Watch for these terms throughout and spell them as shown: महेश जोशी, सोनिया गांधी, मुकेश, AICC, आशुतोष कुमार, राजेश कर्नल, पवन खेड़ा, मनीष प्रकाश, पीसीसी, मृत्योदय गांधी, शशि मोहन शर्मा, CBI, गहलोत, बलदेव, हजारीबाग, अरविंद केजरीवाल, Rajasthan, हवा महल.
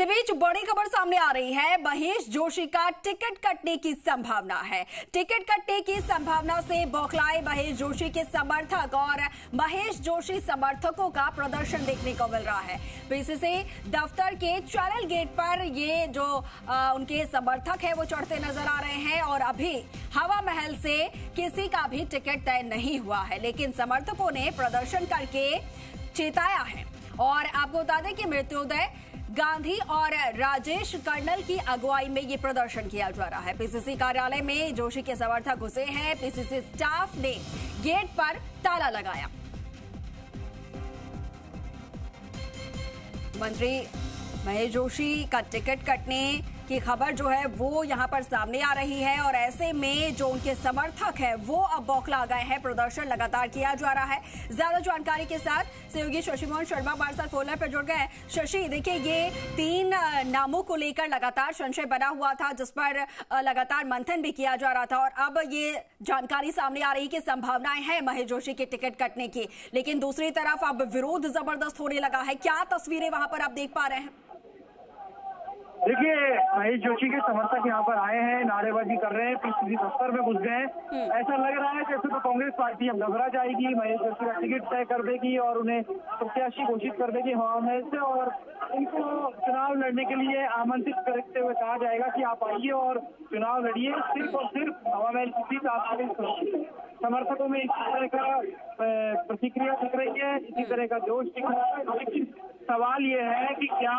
इस बीच बड़ी खबर सामने आ रही है। महेश जोशी का टिकट कटने की संभावना है। टिकट कटने की संभावना से बौखलाए महेश जोशी के समर्थक और महेश जोशी समर्थकों का प्रदर्शन देखने को मिल रहा है। पीसीसी दफ्तर के चैनल गेट पर ये जो उनके समर्थक है वो चढ़ते नजर आ रहे हैं और अभी हवा महल से किसी का भी टिकट तय नहीं हुआ है, लेकिन समर्थकों ने प्रदर्शन करके चेताया है। और आपको बता दें कि मृत्योदय गांधी और राजेश कर्नल की अगुवाई में ये प्रदर्शन किया जा रहा है। पीसीसी कार्यालय में जोशी के समर्थक घुसे हैं। पीसीसी स्टाफ ने गेट पर ताला लगाया। मंत्री महेश जोशी का टिकट कटने की खबर जो है वो यहाँ पर सामने आ रही है और ऐसे में जो उनके समर्थक हैं वो अब बौखला गए हैं। प्रदर्शन लगातार किया जा रहा है। ज्यादा जानकारी के साथ सहयोगी शशि मोहन शर्मा हमारे साथ फोन लाइन पर जुड़ गए हैं। शशि, देखिए ये तीन नामों को लेकर लगातार संशय बना हुआ था, जिस पर लगातार मंथन भी किया जा रहा था और अब ये जानकारी सामने आ रही कि संभावनाएं हैं महेश जोशी के टिकट कटने की, लेकिन दूसरी तरफ अब विरोध जबरदस्त होने लगा है। क्या तस्वीरें वहां पर आप देख पा रहे हैं? देखिए, महेश जोशी के समर्थक यहाँ पर आए हैं, नारेबाजी कर रहे हैं, पीसीसी दफ्तर में घुस गए हैं। ऐसा लग रहा है जैसे तो कांग्रेस पार्टी अब घबरा जाएगी, महेश जोशी का टिकट तय कर देगी और उन्हें प्रत्याशी घोषित कर देगी हवा महल से, और इनको चुनाव लड़ने के लिए आमंत्रित करते हुए कहा जाएगा कि आप आइए और चुनाव लड़िए। सिर्फ और सिर्फ हवा महल की सीट आपके समर्थकों में इसी तरह का प्रतिक्रिया दिख रही है, इसी तरह का जोश दिख रहा है। लेकिन सवाल ये है कि क्या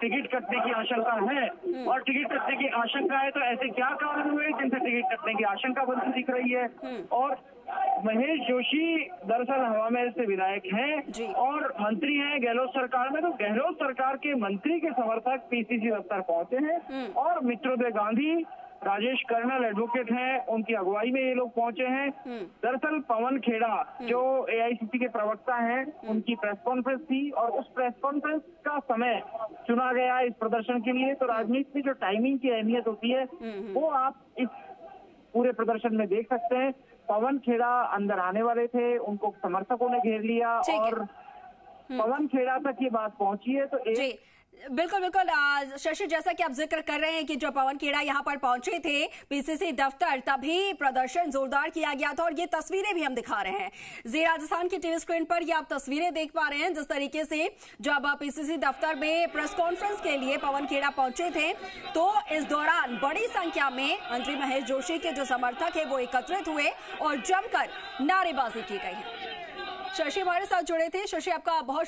टिकट कटने की आशंका है, और टिकट कटने की आशंका है तो ऐसे क्या कारण हुए जिनसे टिकट कटने की आशंका बनती दिख रही है। और महेश जोशी दरअसल हवा महल से विधायक हैं और मंत्री हैं गहलोत सरकार में, तो गहलोत सरकार के मंत्री के समर्थक पीसीसी दफ्तर पहुंचे हैं और मृत्योदय गांधी, राजेश कर्नल एडवोकेट हैं, उनकी अगुवाई में ये लोग पहुंचे हैं। दरअसल पवन खेड़ा जो AICC के प्रवक्ता हैं, उनकी प्रेस कॉन्फ्रेंस थी और उस प्रेस कॉन्फ्रेंस का समय चुना गया इस प्रदर्शन के लिए। तो राजनीति में जो टाइमिंग की अहमियत होती है वो आप इस पूरे प्रदर्शन में देख सकते हैं। पवन खेड़ा अंदर आने वाले थे, उनको समर्थकों ने घेर लिया और पवन खेड़ा तक ये बात पहुंची है। तो एक बिल्कुल बिल्कुल शशि, जैसा कि आप जिक्र कर रहे हैं कि जब पवन खेड़ा यहां पर पहुंचे थे पीसीसी दफ्तर, तभी प्रदर्शन जोरदार किया गया था और ये तस्वीरें भी हम दिखा रहे हैं जी राजस्थान की टीवी स्क्रीन पर। ये आप तस्वीरें देख पा रहे हैं जिस तरीके से जब पीसीसी दफ्तर में प्रेस कॉन्फ्रेंस के लिए पवन खेड़ा पहुंचे थे, तो इस दौरान बड़ी संख्या में मंत्री महेश जोशी के जो समर्थक है वो एकत्रित हुए और जमकर नारेबाजी की गई है। शशि हमारे साथ जुड़े थे। शशि, आपका बहुत